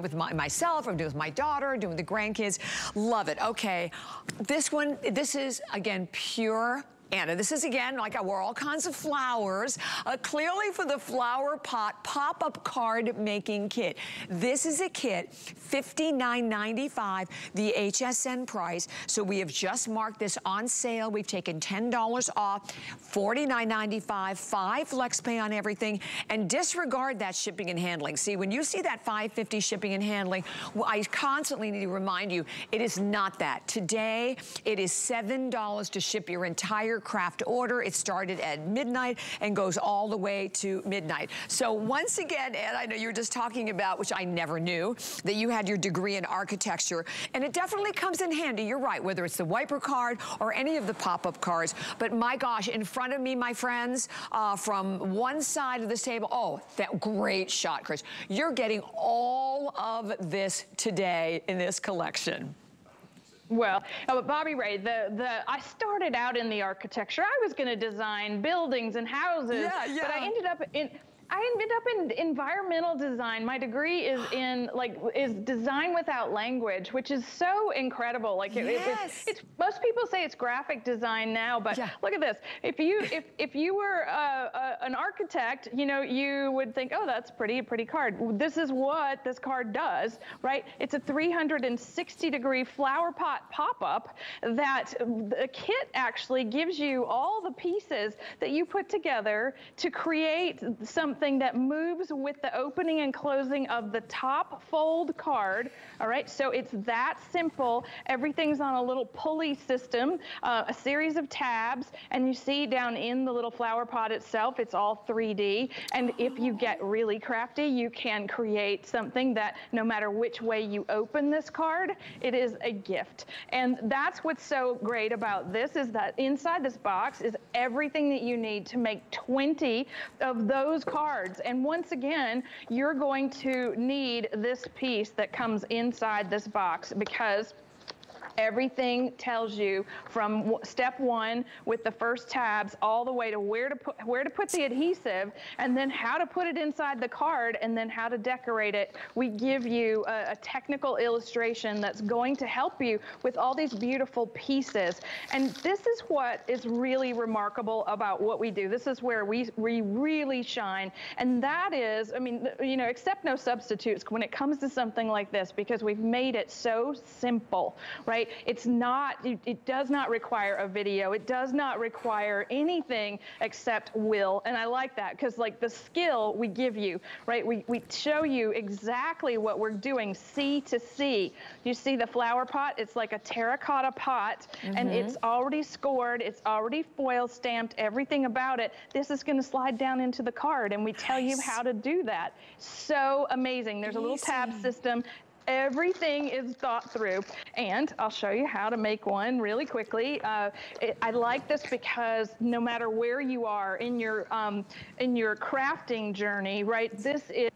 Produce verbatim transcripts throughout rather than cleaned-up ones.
with my, myself, I'm doing with my daughter, doing with the grandkids. Love it. Okay, this one, this is, again, pure Anna. This is, again, like I wore all kinds of flowers, uh, clearly for the flower pot pop-up card making kit. This is a kit, fifty-nine ninety-five, the H S N price. So we have just marked this on sale. We've taken ten dollars off, forty-nine ninety-five, five flex pay on everything, and disregard that shipping and handling. See, when you see that five fifty shipping and handling, well, I constantly need to remind you, it is not that. Today, it is seven dollars to ship your entire craft order. It started at midnight and goes all the way to midnight. So once again, Ed, I know you were just talking about, which I never knew, that you had your degree in architecture, and it definitely comes in handy. You're right, whether it's the wiper card or any of the pop-up cards. But my gosh, in front of me, my friends, uh, from one side of this table, oh, that great shot, Chris. You're getting all of this today in this collection. Well, Bobby Ray, the, the, I started out in the architecture. I was gonna design buildings and houses, yeah, yeah. but I ended up in, I ended up in environmental design. My degree is in, like, is design without language, which is so incredible. Like, it, yes. it, it's, it's, most people say it's graphic design now, but yeah. look at this. If you, if, if you were uh, uh, an architect, you know, you would think, oh, that's pretty, pretty card. This is what this card does, right? It's a three hundred sixty degree flower pot pop-up that the kit actually gives you all the pieces that you put together to create some thing that moves with the opening and closing of the top fold card. All right, so it's that simple. Everything's on a little pulley system, uh, a series of tabs, and you see down in the little flower pot itself, it's all three D. And if you get really crafty, you can create something that no matter which way you open this card, it is a gift. And that's what's so great about this, is that inside this box is everything that you need to make twenty of those cards. And once again, you're going to need this piece that comes inside this box, because everything tells you from step one with the first tabs all the way to where to put where to put the adhesive, and then how to put it inside the card, and then how to decorate it. We give you a, a technical illustration that's going to help you with all these beautiful pieces. And this is what is really remarkable about what we do. This is where we, we really shine. And that is, I mean, you know, accept no substitutes when it comes to something like this, because we've made it so simple, right? It's not, it, it does not require a video. It does not require anything except will. And I like that, because like the skill we give you, right? We, we show you exactly what we're doing, C to C. You see the flower pot? It's like a terracotta pot, mm-hmm. and it's already scored. It's already foil stamped, everything about it. This is going to slide down into the card, and we tell nice. you how to do that. So amazing. There's Easy. a little tab system. Everything is thought through, and I'll show you how to make one really quickly. Uh, it, I like this because no matter where you are in your um, in your crafting journey, right? This is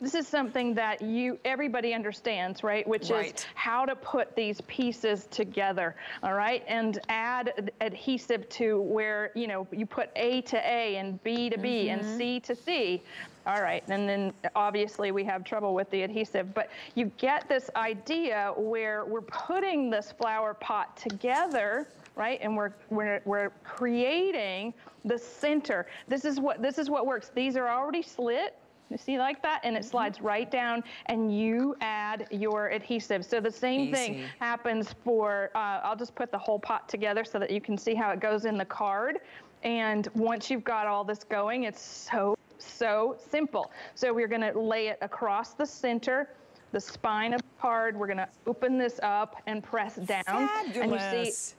this is something that you everybody understands, right? Which right. is how to put these pieces together, all right, and add adhesive to where you know you put A to A and B to mm-hmm. B and C to C. All right, and then obviously we have trouble with the adhesive, but you get this idea where we're putting this flower pot together, right? And we're we're we're creating the center. This is what this is what works. These are already slit. You see like that, and it slides right down, and you add your adhesive. So the same Easy. thing happens for, uh, I'll just put the whole pot together so that you can see how it goes in the card. And once you've got all this going, it's so so simple. So we're going to lay it across the center, the spine of the card. We're going to open this up and press down. Fabulous. And you see,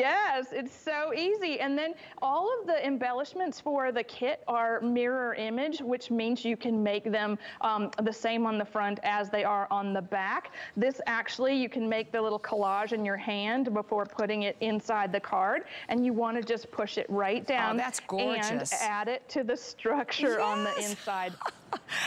yes, it's so easy. And then all of the embellishments for the kit are mirror image, which means you can make them um, the same on the front as they are on the back. This actually, you can make the little collage in your hand before putting it inside the card, and you want to just push it right down. Oh, that's gorgeous. And add it to the structure yes. on the inside.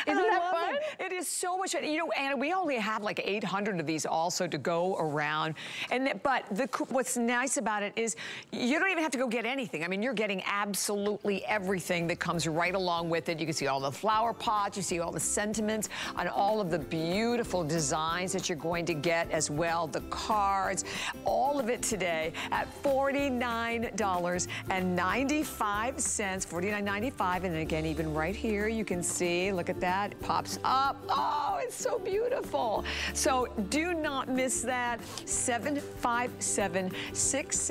Isn't that fun? It. it is so much fun. You know, Anna, we only have like eight hundred of these also to go around. And th but the, what's nice about it is you don't even have to go get anything. I mean, you're getting absolutely everything that comes right along with it. You can see all the flower pots. You see all the sentiments on all of the beautiful designs that you're going to get as well. The cards, all of it today at forty-nine ninety-five. forty-nine ninety-five. And again, even right here, you can see, look at that, it pops up. Oh, it's so beautiful. So do not miss that. seven five seven six seven.